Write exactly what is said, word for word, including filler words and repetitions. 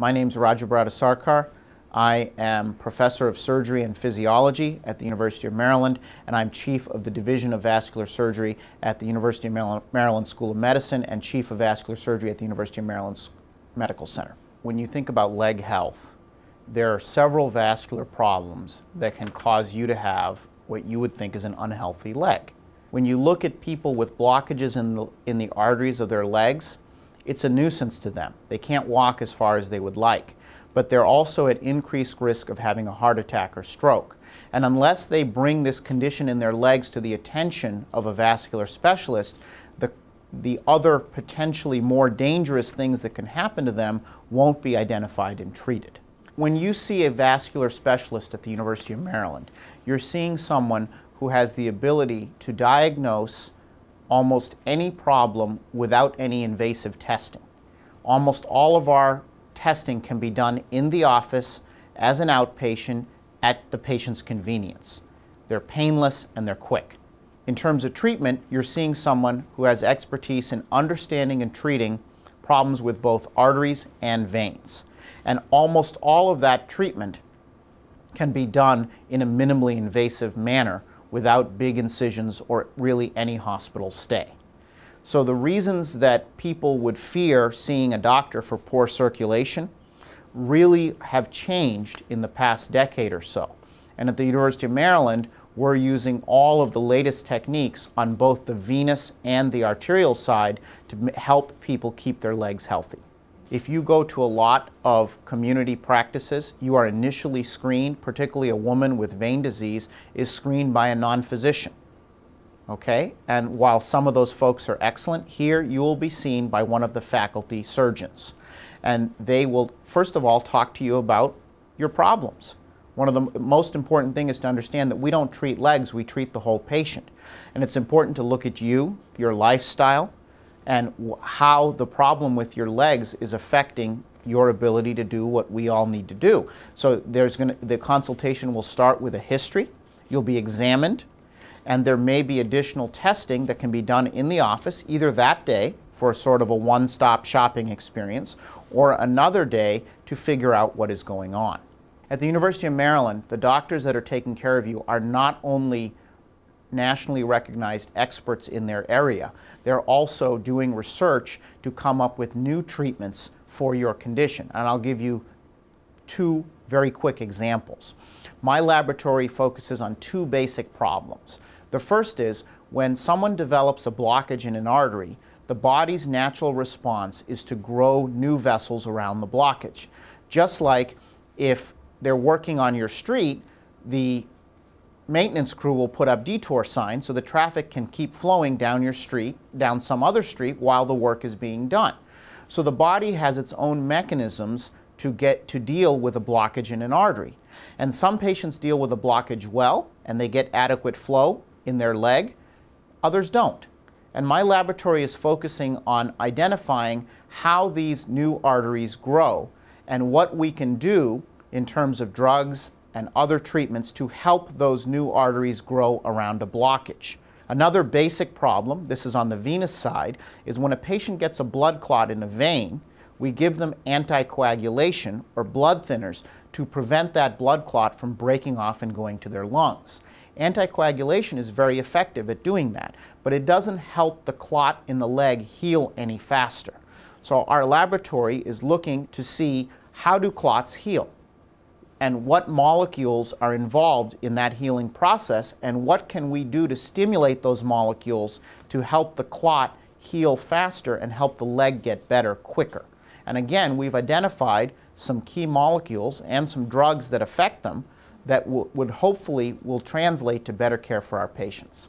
My name's Rajabrata Sarkar. I am Professor of Surgery and Physiology at the University of Maryland, and I'm Chief of the Division of Vascular Surgery at the University of Maryland School of Medicine and Chief of Vascular Surgery at the University of Maryland Medical Center. When you think about leg health, there are several vascular problems that can cause you to have what you would think is an unhealthy leg. When you look at people with blockages in the, in the arteries of their legs, it's a nuisance to them. They can't walk as far as they would like, but they're also at increased risk of having a heart attack or stroke. And unless they bring this condition in their legs to the attention of a vascular specialist, the, the other potentially more dangerous things that can happen to them won't be identified and treated. When you see a vascular specialist at the University of Maryland, you're seeing someone who has the ability to diagnose almost any problem without any invasive testing. Almost all of our testing can be done in the office as an outpatient at the patient's convenience. They're painless and they're quick. In terms of treatment, you're seeing someone who has expertise in understanding and treating problems with both arteries and veins. And almost all of that treatment can be done in a minimally invasive manner without big incisions or really any hospital stay. So the reasons that people would fear seeing a doctor for poor circulation really have changed in the past decade or so. And at the University of Maryland, we're using all of the latest techniques on both the venous and the arterial side to help people keep their legs healthy. If you go to a lot of community practices, you are initially screened, particularly a woman with vein disease is screened by a non-physician, okay? And while some of those folks are excellent, here you will be seen by one of the faculty surgeons. And they will, first of all, talk to you about your problems. One of the most important things is to understand that we don't treat legs, we treat the whole patient. And it's important to look at you, your lifestyle, and how the problem with your legs is affecting your ability to do what we all need to do. So there's gonna, the consultation will start with a history. You'll be examined, and there may be additional testing that can be done in the office, either that day for a sort of a one-stop shopping experience, or another day to figure out what is going on. At the University of Maryland, the doctors that are taking care of you are not only nationally recognized experts in their area. They're also doing research to come up with new treatments for your condition. And I'll give you two very quick examples. My laboratory focuses on two basic problems. The first is when someone develops a blockage in an artery, the body's natural response is to grow new vessels around the blockage. Just like if they're working on your street, the maintenance crew will put up detour signs so the traffic can keep flowing down your street, down some other street, while the work is being done. So the body has its own mechanisms to get to deal with a blockage in an artery. And some patients deal with a blockage well, and they get adequate flow in their leg. Others don't. And my laboratory is focusing on identifying how these new arteries grow and what we can do in terms of drugs and other treatments to help those new arteries grow around a blockage. Another basic problem, this is on the venous side, is when a patient gets a blood clot in a vein, we give them anticoagulation or blood thinners to prevent that blood clot from breaking off and going to their lungs. Anticoagulation is very effective at doing that, but it doesn't help the clot in the leg heal any faster. So our laboratory is looking to see how do clots heal, and what molecules are involved in that healing process, and what can we do to stimulate those molecules to help the clot heal faster and help the leg get better quicker. And again, we've identified some key molecules and some drugs that affect them that would hopefully will translate to better care for our patients.